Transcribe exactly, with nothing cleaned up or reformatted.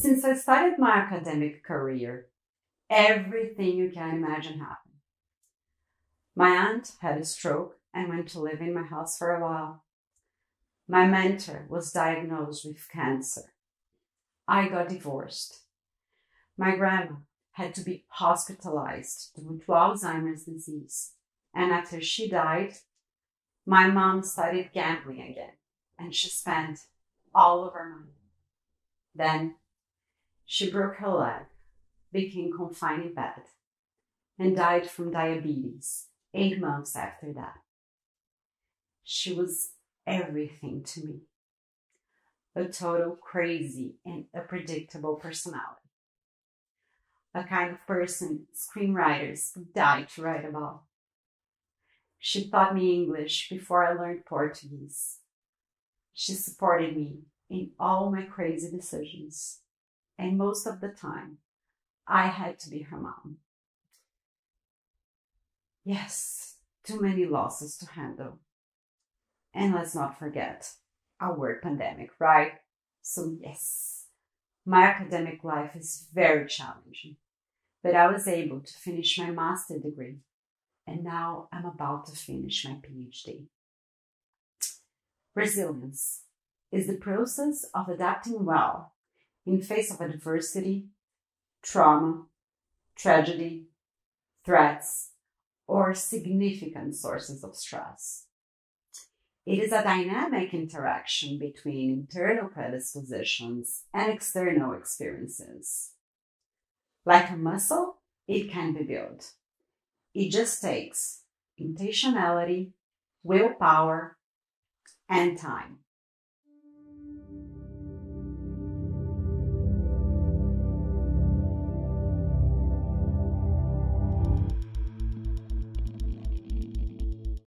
Since I started my academic career, everything you can imagine happened. My aunt had a stroke and went to live in my house for a while. My mentor was diagnosed with cancer. I got divorced. My grandma had to be hospitalized due to Alzheimer's disease. And after she died, my mom started gambling again, and she spent all of her money. Then she broke her leg, became confined in bed, and died from diabetes eight months after that. She was everything to me. A total crazy and unpredictable personality. A kind of person screenwriters die to write about. She taught me English before I learned Portuguese. She supported me in all my crazy decisions. And most of the time, I had to be her mom. Yes, too many losses to handle. And let's not forget our pandemic, right? So yes, my academic life is very challenging, but I was able to finish my master's degree, and now I'm about to finish my PhD. Resilience is the process of adapting well in face of adversity, trauma, tragedy, threats, or significant sources of stress. It is a dynamic interaction between internal predispositions and external experiences. Like a muscle, it can be built. It just takes intentionality, willpower, and time.